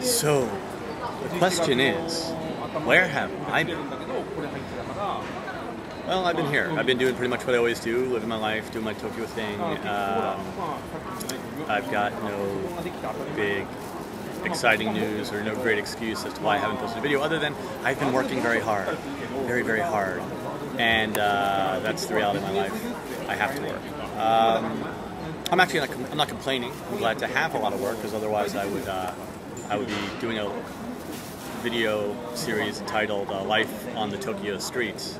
So, the question is, where have I been? Well, I've been here. I've been doing pretty much what I always do, living my life, doing my Tokyo thing. I've got no big, exciting news or no great excuse as to why I haven't posted a video, other than I've been working very hard, very, very hard. And that's the reality of my life. I have to work. I'm actually not, I'm not complaining. I'm glad to have a lot of work, because otherwise I would be doing a video series entitled Life on the Tokyo Streets,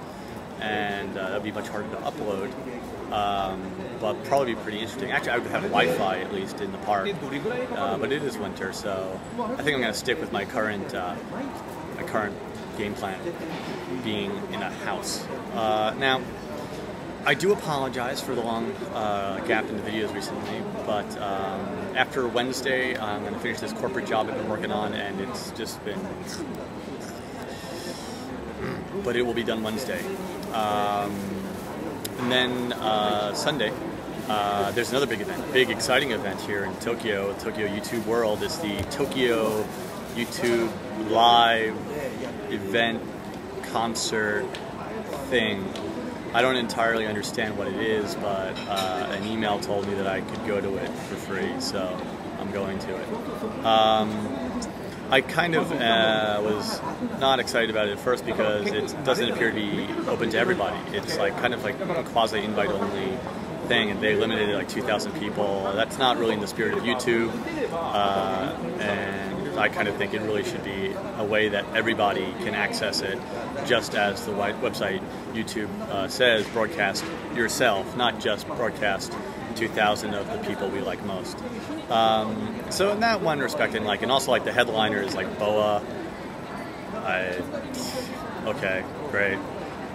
and that would be much harder to upload, but probably pretty interesting. Actually, I would have Wi-Fi at least in the park, but it is winter, so I think I'm going to stick with my current game plan, being in a house. Now, I do apologize for the long gap in the videos recently, but after Wednesday, I'm going to finish this corporate job I've been working on, and it's just been... but it will be done Wednesday. And then Sunday, there's another big event, big exciting event here in Tokyo, Tokyo YouTube World. It's the Tokyo YouTube Live event concert thing. I don't entirely understand what it is, but an email told me that I could go to it for free, so I'm going to it. I kind of was not excited about it at first, because it doesn't appear to be open to everybody. It's like kind of like a quasi-invite only thing, and they limited it like 2,000 people. That's not really in the spirit of YouTube, and I kind of think it really should be a way that everybody can access it, just as the website YouTube says, broadcast yourself, not just broadcast 2,000 of the people we like most. So in that one respect, and like, and also like the headliner is like Boa. Okay, great.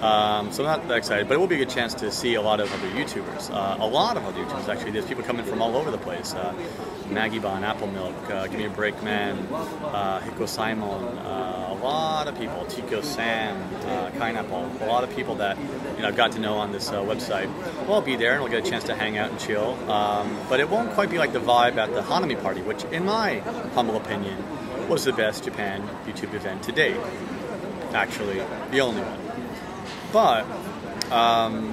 So I'm not that excited, but it will be a good chance to see a lot of other YouTubers. A lot of other YouTubers, actually. There's people coming from all over the place. Magibon, Apple Milk, Give Me a Break Man, Hiko Saimon, a lot of people, Tiko Sam, Kineapple, a lot of people that I've got to know on this website. We'll all be there, and we'll get a chance to hang out and chill. But it won't quite be like the vibe at the Hanami Party, which, in my humble opinion, was the best Japan YouTube event to date. Actually, the only one. But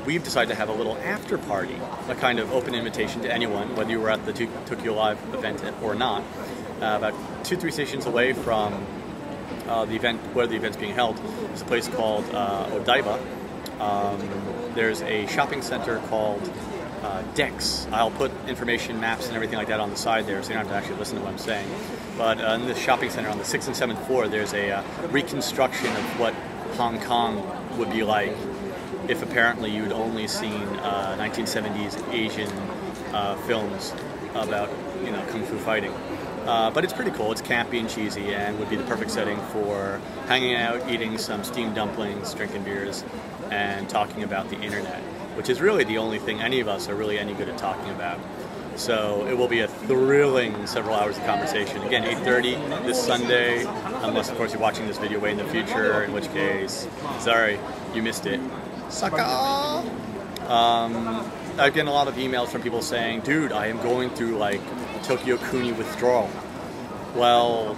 we've decided to have a little after party, a kind of open invitation to anyone, whether you were at the Tokyo Live event or not, about 2-3 stations away from the event, where the event's being held. There's a place called Odaiba. There's a shopping center called DEX. I'll put information, maps, and everything like that on the side there, so you don't have to actually listen to what I'm saying. But in this shopping center on the 6th and 7th floor, there's a reconstruction of what Hong Kong would be like if apparently you'd only seen 1970s Asian films about kung fu fighting. But it's pretty cool. It's campy and cheesy, and would be the perfect setting for hanging out, eating some steamed dumplings, drinking beers, and talking about the internet, which is really the only thing any of us are really any good at talking about. So it will be a thrilling several hours of conversation. Again, 8:30 this Sunday, unless, of course, you're watching this video way in the future, in which case, sorry, you missed it. Sucker! I've gotten a lot of emails from people saying, dude, I am going through, like, Tokyo Cooney withdrawal. Well,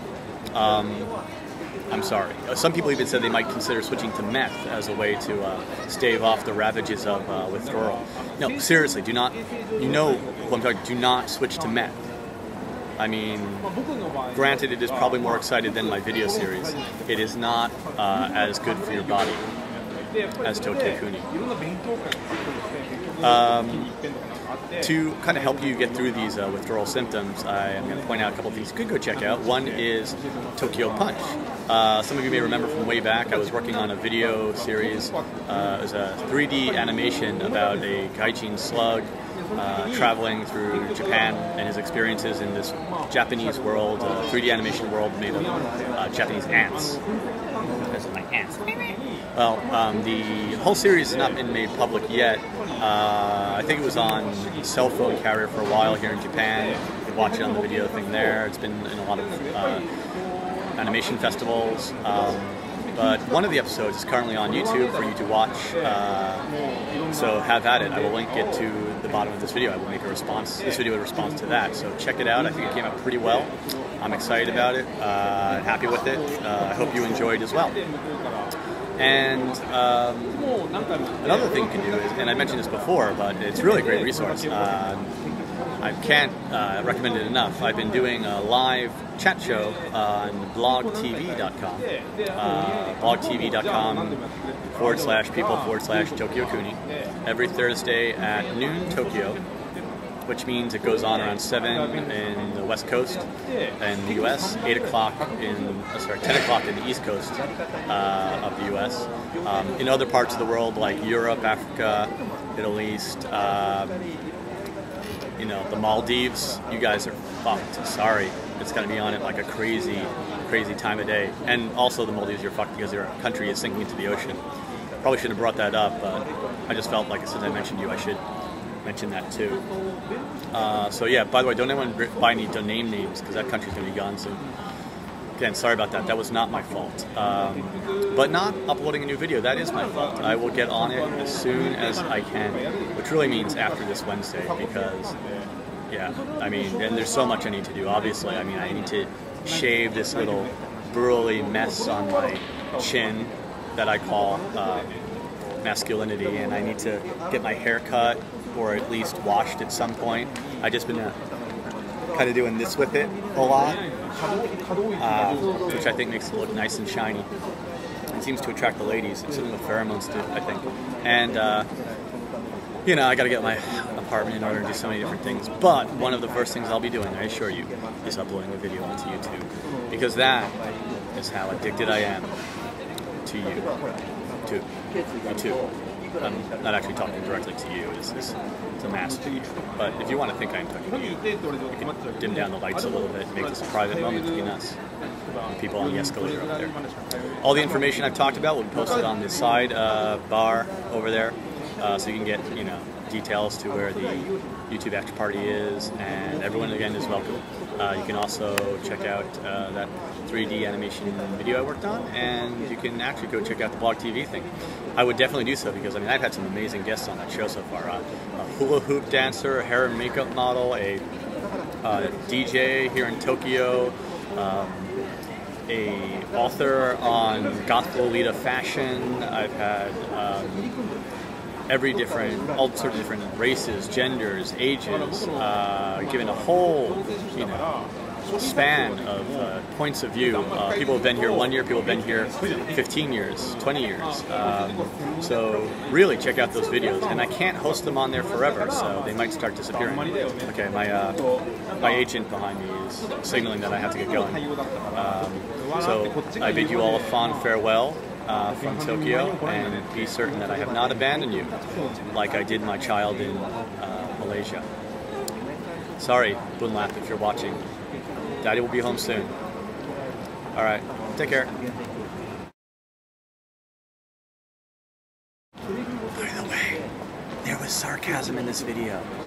I'm sorry. Some people even said they might consider switching to meth as a way to stave off the ravages of withdrawal. No, seriously, do not, who I'm talking, do not switch to meth. I mean, granted, it is probably more exciting than my video series. It is not as good for your body as Tokyo Cooney. To kind of help you get through these withdrawal symptoms, I am going to point out a couple of things you could go check out. One is Tokyo Punch. Some of you may remember from way back, I was working on a video series. It was a 3D animation about a gaijin slug traveling through Japan and his experiences in this Japanese world, 3D animation world made of Japanese ants. Well, the whole series has not been made public yet. I think it was on cell phone carrier for a while here in Japan. You can watch it on the video thing there. It's been in a lot of animation festivals. But one of the episodes is currently on YouTube for you to watch. So have at it. I will link it to the bottom of this video. I will make a response. This video a response to that. So check it out. I think it came out pretty well. I'm excited about it. Happy with it. I hope you enjoyed as well. And another thing you can do is, and I mentioned this before, but it's really a great resource. I can't recommend it enough. I've been doing a live chat show on blogtv.com. blogtv.com/people/Tokyo Cooney. Every Thursday at noon Tokyo, which means it goes on around 7 in the West Coast and the U.S., 10 o'clock in the East Coast of the U.S. In other parts of the world, like Europe, Africa, Middle East, you know, the Maldives, you guys are fucked. Sorry. It's going to be on at like a crazy, crazy time of day. And also the Maldives, you're fucked because your country is sinking into the ocean. Probably shouldn't have brought that up, but I just felt like since I mentioned you, I should mention that too. So yeah, by the way, don't anyone buy any domain names because that country's going to be gone soon. Again, sorry about that. That was not my fault. But not uploading a new video, that is my fault. I will get on it as soon as I can, which really means after this Wednesday because, yeah, I mean, and there's so much I need to do, obviously. I mean, I need to shave this little burly mess on my chin that I call masculinity, and I need to get my hair cut or at least washed at some point. I've just been kind of doing this with it a lot. Which I think makes it look nice and shiny. It seems to attract the ladies. It's something with pheromones too, I think. And, you know, I gotta get my apartment in order to do so many different things. But one of the first things I'll be doing, I assure you, is uploading a video onto YouTube. Because that is how addicted I am to you. To YouTube. I'm not actually talking directly to you, it's a mass to you. But if you want to think I'm talking to you, we can dim down the lights a little bit, make this a private moment between us and people on the escalator up there. All the information I've talked about will be posted on this side bar over there, so you can get, you know, details to where the YouTube after party is, and everyone again is welcome. You can also check out that 3D animation video I worked on, and you can actually go check out the Blog TV thing. I would definitely do so because, I mean, I've had some amazing guests on that show so far. A hula hoop dancer, a hair and makeup model, a DJ here in Tokyo, a author on Goth Lolita fashion. I've had every different, all sorts of different races, genders, ages, given a whole, you know, span of points of view. People have been here 1 year, people have been here 15 years, 20 years. So really check out those videos. And I can't host them on there forever, so they might start disappearing. Okay, my agent behind me is signaling that I have to get going. So I bid you all a fond farewell. From Tokyo, and be certain that I have not abandoned you like I did my child in Malaysia. Sorry, Boonlap, if you're watching. Daddy will be home soon. Alright, take care. By the way, there was sarcasm in this video.